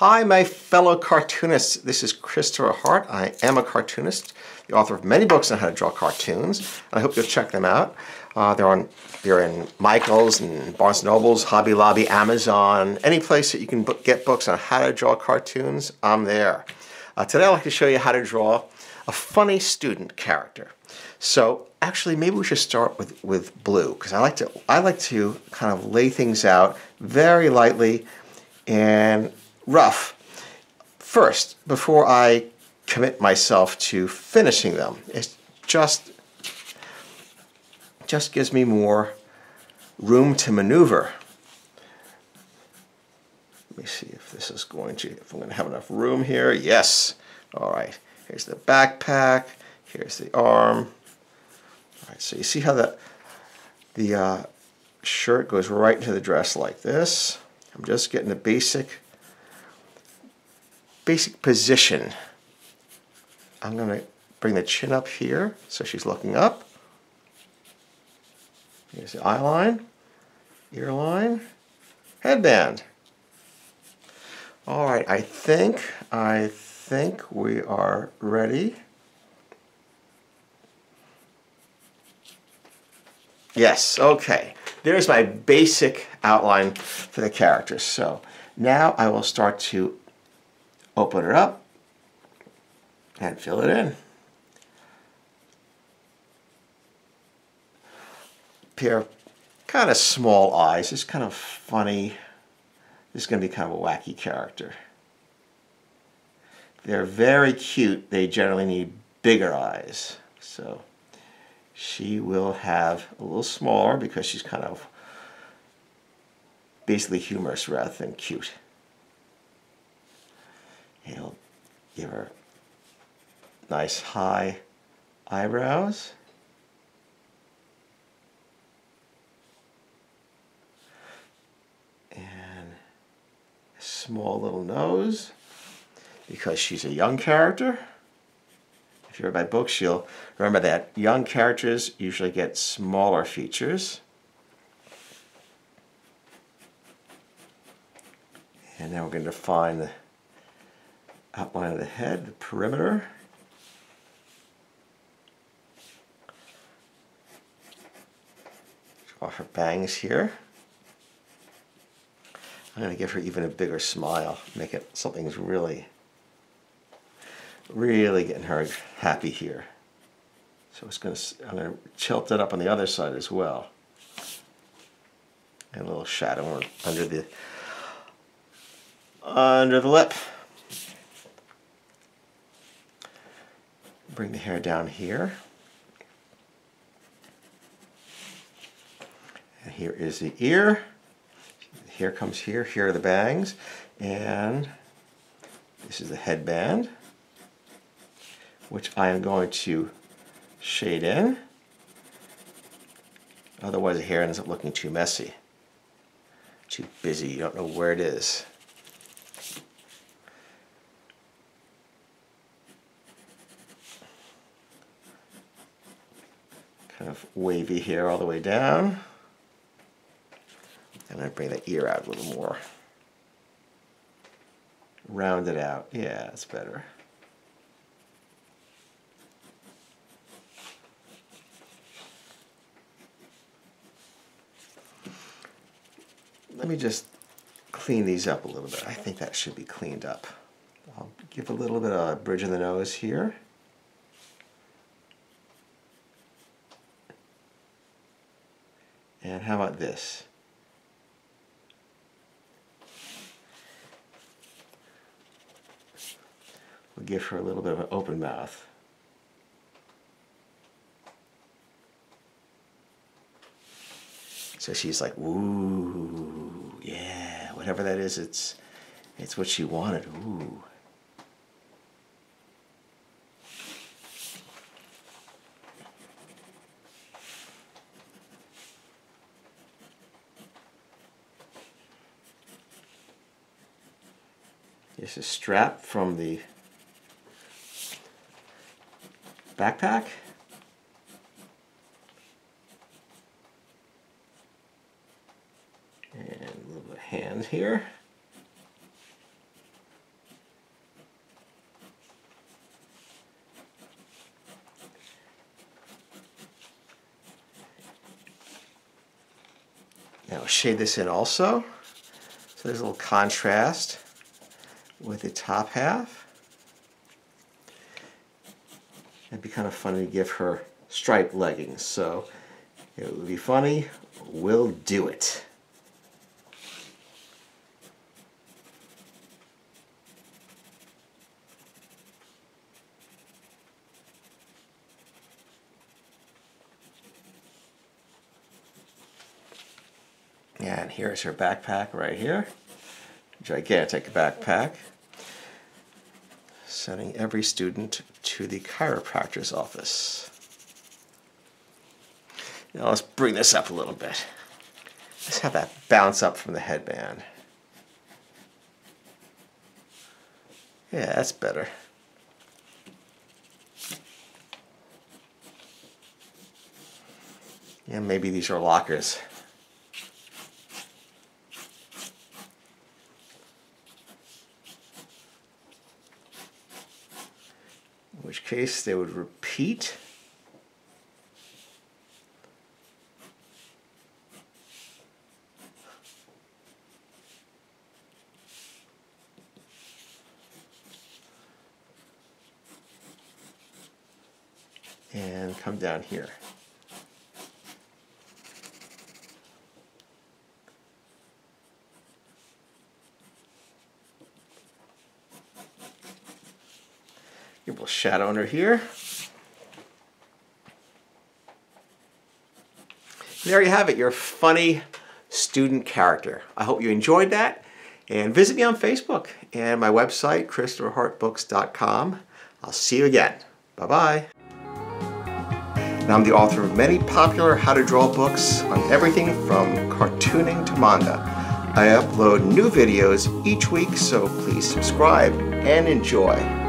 Hi, my fellow cartoonists. This is Christopher Hart. I am a cartoonist, the author of many books on how to draw cartoons. I hope you'll check them out. They're in Michael's and Barnes and Noble's, Hobby Lobby, Amazon, any place that you can get books on how to draw cartoons, I'm there. Today I'd like to show you how to draw a funny student character. So actually, maybe we should start with blue, because I like to kind of lay things out very lightly and rough first before I commit myself to finishing them. It just gives me more room to maneuver. Let me see if this is going to, if I'm going to have enough room here. Yes. All right. Here's the backpack. Here's the arm. All right. So you see how the shirt goes right into the dress like this. I'm just getting the basic position. I'm going to bring the chin up here, so she's looking up. Here's the eye line, ear line, headband. All right, I think we are ready. Yes, okay. There's my basic outline for the character. So now I will start to open it up and fill it in. Pair of kind of small eyes. It's kind of funny. This is going to be kind of a wacky character. They're very cute. They generally need bigger eyes. So she will have a little smaller because she's kind of basically humorous rather than cute. He'll give her nice high eyebrows. And a small little nose because she's a young character. If you read my books, you'll remember that young characters usually get smaller features. And now we're going to define the outline of the head, the perimeter. Draw her bangs here. I'm going to give her even a bigger smile, make it something's really getting her happy here. So it's going to, I'm going to tilt it up on the other side as well. And a little shadow under the lip. Bring the hair down here. And here is the ear. Here comes here. Here are the bangs. And this is the headband, which I am going to shade in. Otherwise, the hair ends up looking too messy, too busy. You don't know where it is. Kind of wavy hair all the way down. I'm going to bring the ear out a little more. Round it out. Yeah, that's better. Let me just clean these up a little bit. I think that should be cleaned up. I'll give a little bit of a bridge in the nose here. And how about this? We'll give her a little bit of an open mouth. So she's like, ooh, yeah, whatever that is, it's what she wanted, ooh. Here's a strap from the backpack. And a little bit of hand here. Now we'll shade this in also. So there's a little contrast with the top half. It'd be kind of funny to give her striped leggings, so it would be funny. We'll do it. And here's her backpack right here. Gigantic backpack. Sending every student to the chiropractor's office. Now let's bring this up a little bit. Let's have that bounce up from the headband. Yeah, that's better. Yeah, maybe these are lockers. In which case they would repeat. And come down here. Give a little shadow under here. There you have it, your funny student character. I hope you enjoyed that. And visit me on Facebook and my website, ChristopherHartBooks.com. I'll see you again. Bye-bye. And I'm the author of many popular how to draw books on everything from cartooning to manga. I upload new videos each week, so please subscribe and enjoy.